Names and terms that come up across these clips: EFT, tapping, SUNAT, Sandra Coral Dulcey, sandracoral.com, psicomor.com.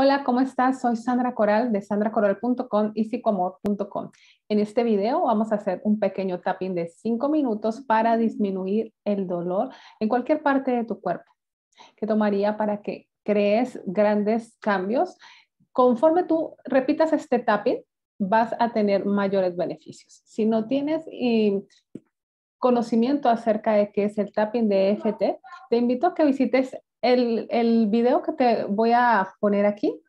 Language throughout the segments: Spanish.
Hola, ¿cómo estás? Soy Sandra Coral de sandracoral.com y psicomor.com. En este video vamos a hacer un pequeño tapping de 5 minutos para disminuir el dolor en cualquier parte de tu cuerpo, que tomaría para que crees grandes cambios. Conforme tú repitas este tapping, vas a tener mayores beneficios. Si no tienes conocimiento acerca de qué es el tapping de EFT, te invito a que visites el video que te voy a poner aquí,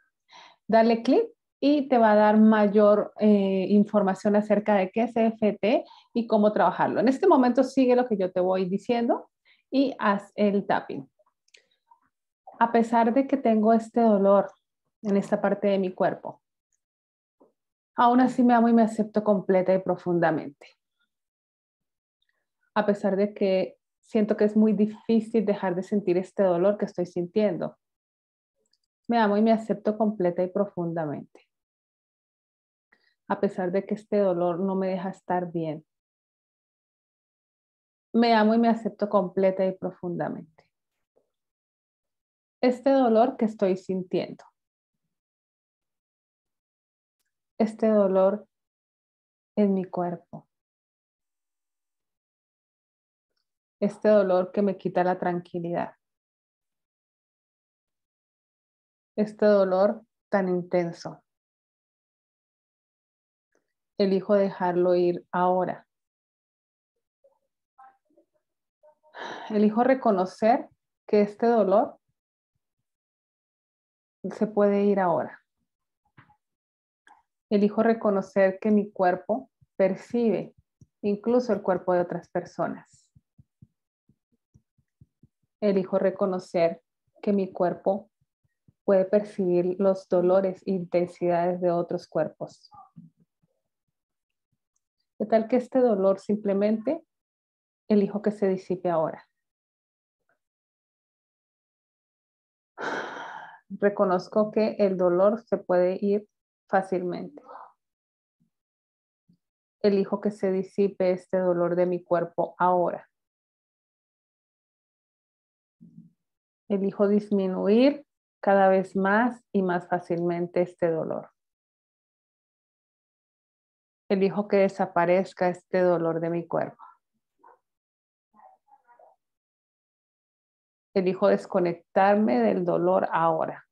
dale clic y te va a dar mayor información acerca de qué es EFT y cómo trabajarlo. En este momento sigue lo que yo te voy diciendo y haz el tapping. A pesar de que tengo este dolor en esta parte de mi cuerpo, aún así me amo y me acepto completa y profundamente. A pesar de que siento que es muy difícil dejar de sentir este dolor que estoy sintiendo, me amo y me acepto completa y profundamente. A pesar de que este dolor no me deja estar bien, me amo y me acepto completa y profundamente. Este dolor que estoy sintiendo, este dolor en mi cuerpo, este dolor que me quita la tranquilidad, este dolor tan intenso, elijo dejarlo ir ahora. Elijo reconocer que este dolor se puede ir ahora. Elijo reconocer que mi cuerpo percibe, incluso el cuerpo de otras personas. Elijo reconocer que mi cuerpo puede percibir los dolores e intensidades de otros cuerpos. De tal que este dolor simplemente elijo que se disipe ahora. Reconozco que el dolor se puede ir fácilmente. Elijo que se disipe este dolor de mi cuerpo ahora. Elijo disminuir cada vez más y más fácilmente este dolor. Elijo que desaparezca este dolor de mi cuerpo. Elijo desconectarme del dolor ahora.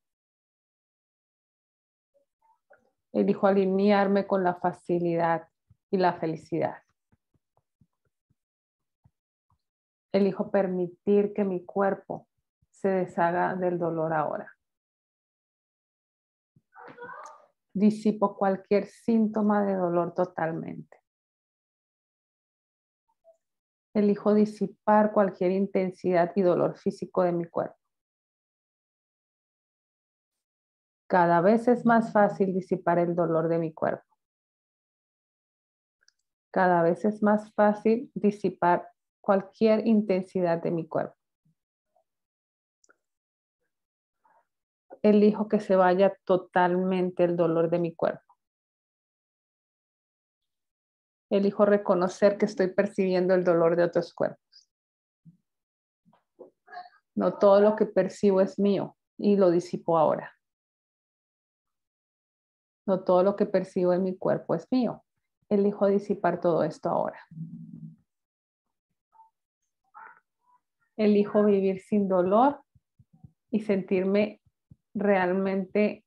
Elijo alinearme con la facilidad y la felicidad. Elijo permitir que mi cuerpo se deshaga del dolor ahora. Disipo cualquier síntoma de dolor totalmente. Elijo disipar cualquier intensidad y dolor físico de mi cuerpo. Cada vez es más fácil disipar el dolor de mi cuerpo. Cada vez es más fácil disipar cualquier intensidad de mi cuerpo. Elijo que se vaya totalmente el dolor de mi cuerpo. Elijo reconocer que estoy percibiendo el dolor de otros cuerpos. No todo lo que percibo es mío y lo disipo ahora. No todo lo que percibo en mi cuerpo es mío. Elijo disipar todo esto ahora. Elijo vivir sin dolor y sentirme realmente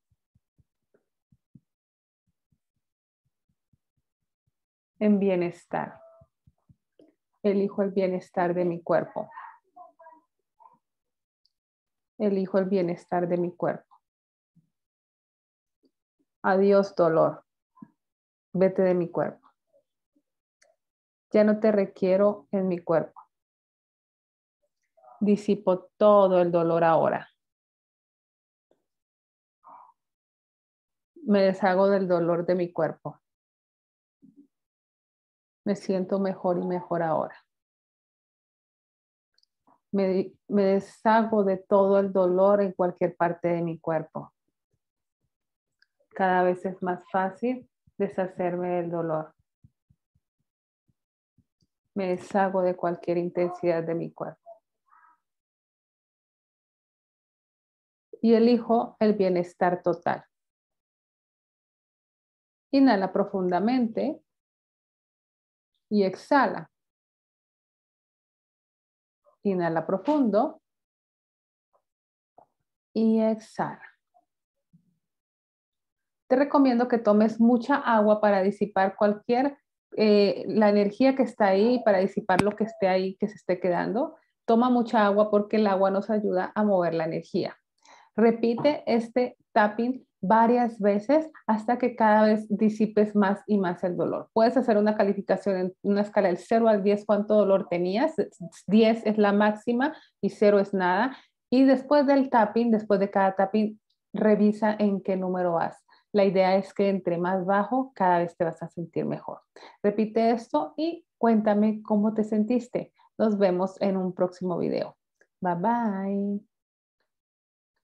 en bienestar. Elijo el bienestar de mi cuerpo. Elijo el bienestar de mi cuerpo. Adiós, dolor. Vete de mi cuerpo. Ya no te requiero en mi cuerpo. Disipo todo el dolor ahora. Me deshago del dolor de mi cuerpo. Me siento mejor y mejor ahora. Me deshago de todo el dolor en cualquier parte de mi cuerpo. Cada vez es más fácil deshacerme del dolor. Me deshago de cualquier intensidad de mi cuerpo. y elijo el bienestar total. Inhala profundamente y exhala. Inhala profundo y exhala. Te recomiendo que tomes mucha agua para disipar cualquier, la energía que está ahí, para disipar lo que esté ahí, que se esté quedando. Toma mucha agua porque el agua nos ayuda a mover la energía. Repite este tapping varias veces hasta que cada vez disipes más y más el dolor. Puedes hacer una calificación en una escala del 0 al 10, cuánto dolor tenías. 10 es la máxima y 0 es nada. Y después del tapping, después de cada tapping, revisa en qué número vas. La idea es que entre más bajo, cada vez te vas a sentir mejor. Repite esto y cuéntame cómo te sentiste. Nos vemos en un próximo video. Bye, bye.